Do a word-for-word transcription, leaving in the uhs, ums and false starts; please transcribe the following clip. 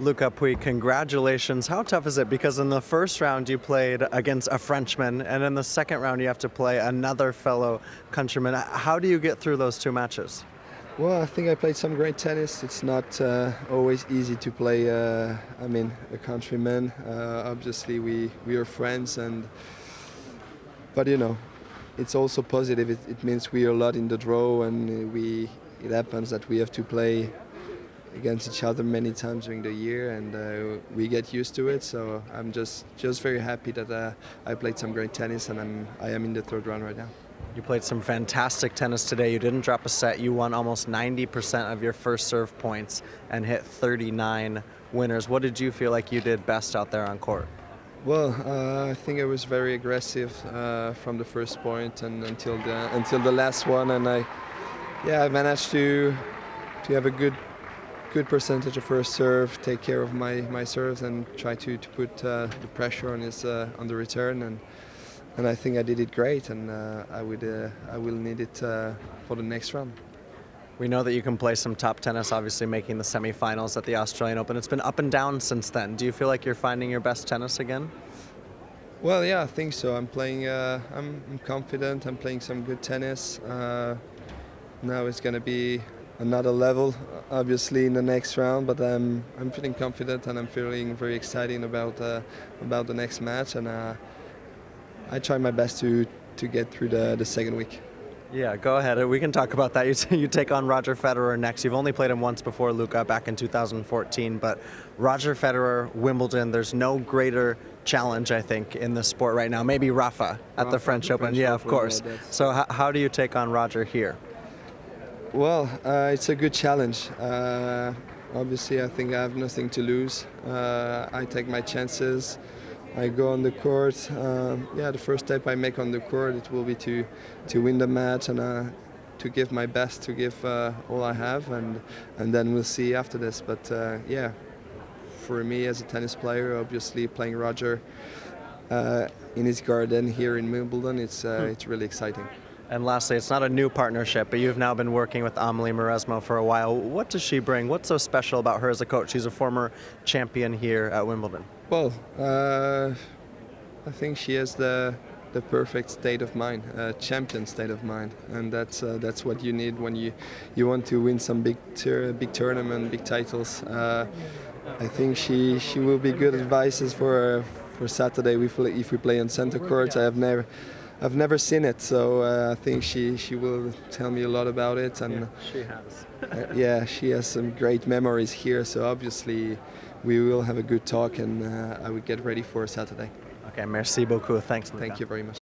Lucas Pouille, congratulations. How tough is it? Because in the first round you played against a Frenchman, and in the second round you have to play another fellow countryman. How do you get through those two matches? Well, I think I played some great tennis. It's not uh, always easy to play, uh, I mean, a countryman. Uh, obviously, we, we are friends, and but, you know, it's also positive. It, it means we are a lot in the draw, and we it happens that we have to play against each other many times during the year, and uh, we get used to it. So I'm just just very happy that uh, I played some great tennis, and I'm I am in the third round right now. You played some fantastic tennis today. You didn't drop a set. You won almost ninety percent of your first serve points and hit thirty-nine winners. What did you feel like you did best out there on court? Well, uh, I think I was very aggressive uh, from the first point and until the until the last one, and I yeah I managed to to have a good. good percentage of first serve, take care of my, my serves, and try to, to put uh, the pressure on his uh, on the return, and and I think I did it great, and uh, I would uh, I will need it uh, for the next round. We know that you can play some top tennis, obviously making the semifinals at the Australian Open. It's been up and down since then. Do you feel like you're finding your best tennis again? Well, yeah, I think so. I'm playing. Uh, I'm, I'm confident. I'm playing some good tennis. Uh, now it's going to be another level, obviously, in the next round, but I'm I'm feeling confident, and I'm feeling very excited about uh, about the next match, and uh, I try my best to to get through the the second week. Yeah, go ahead. We can talk about that. You, you take on Roger Federer next. You've only played him once before, Lucas, back in two thousand fourteen, but Roger Federer, Wimbledon. There's no greater challenge, I think, in the sport right now. Maybe Rafa at Rafa, the French Open. French yeah, Open, of course. Yeah, so how, how do you take on Roger here? Well, uh, it's a good challenge. Uh, obviously, I think I have nothing to lose. Uh, I take my chances. I go on the court. Uh, yeah, the first step I make on the court, it will be to to win the match and uh, to give my best, to give uh, all I have, and and then we'll see after this. But uh, yeah, for me as a tennis player, obviously playing Roger uh, in his garden here in Wimbledon, it's uh, it's really exciting. And lastly, it's not a new partnership, but you've now been working with Amelie Mauresmo for a while. What does she bring? What's so special about her as a coach? She's a former champion here at Wimbledon. Well, uh, I think she has the, the perfect state of mind, uh, champion state of mind. And that's uh, that's what you need when you, you want to win some big big tournament, big titles. Uh, I think she, she will be good advices for, uh, for Saturday if we, if we play on center court. I have never... I've never seen it, so uh, I think she, she will tell me a lot about it. And yeah, she has. uh, yeah, she has some great memories here, so obviously we will have a good talk, and uh, I will get ready for Saturday. Okay, merci beaucoup. Thanks. Thank you very much.